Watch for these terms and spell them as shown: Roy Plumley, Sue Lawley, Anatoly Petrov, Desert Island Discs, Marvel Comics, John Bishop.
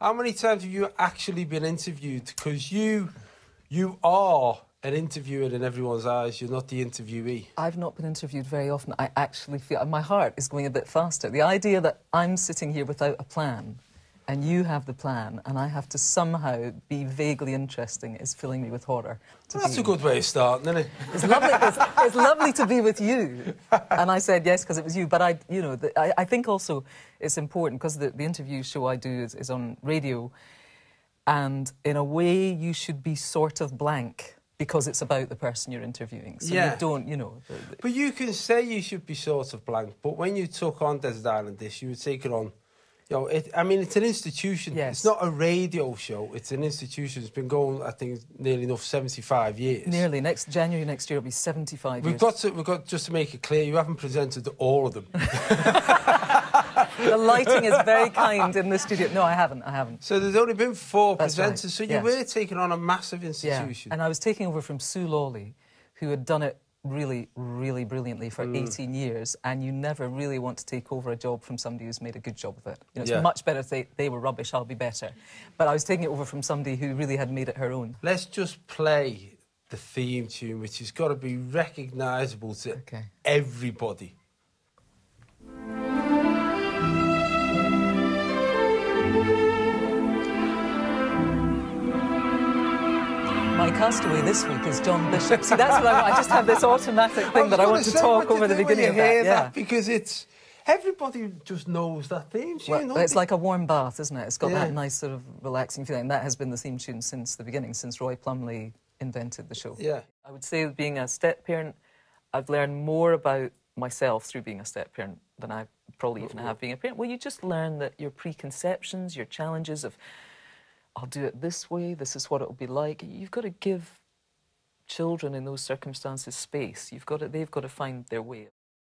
How many times have you actually been interviewed? Because you are an interviewer in everyone's eyes. You're not the interviewee. I've not been interviewed very often. I actually feel... my heart is going a bit faster. The idea that I'm sitting here without a plan and you have the plan and I have to somehow be vaguely interesting is filling me with horror. Well, that's a good way of starting, isn't it? It's lovely, it's lovely to be with you. And I said yes because it was you. But, I think also it's important because the interview show I do is on radio, and in a way you should be sort of blank, because it's about the person you're interviewing, so yeah. You don't, you know... But you can say you should be sort of blank, but when you took on Desert Island Discs, you would take it on... You know, I mean, it's an institution. Yes. It's not a radio show, it's an institution. It's been going, I think, nearly enough 75 years. Nearly. January next year will be 75 years. We've got, just to make it clear, you haven't presented all of them. The lighting is very kind in the studio. No, I haven't. So there's only been 4 That's presenters, right. So you yes. were taking on a massive institution. Yeah. And I was taking over from Sue Lawley, who had done it really, really brilliantly for 18 years, and you never really want to take over a job from somebody who's made a good job of it. You know, it's yeah. much better if they were rubbish, I'll be better. But I was taking it over from somebody who really had made it her own. Let's just play the theme tune, which has got to be recognisable to okay. everybody. My castaway this week is John Bishop. See, that's what I just have this automatic thing that I want to talk over the beginning of that. Yeah. Because it's... everybody just knows that theme tune. Well, it's like a warm bath, isn't it? It's got yeah. that nice sort of relaxing feeling. And that has been the theme tune since the beginning, since Roy Plumley invented the show. Yeah. I would say being a step parent, I've learned more about myself through being a step parent than I probably even have being a parent. Well, you just learn that your preconceptions, your challenges of... I'll do it this way, this is what it'll be like. You've got to give children in those circumstances space. They've got to find their way.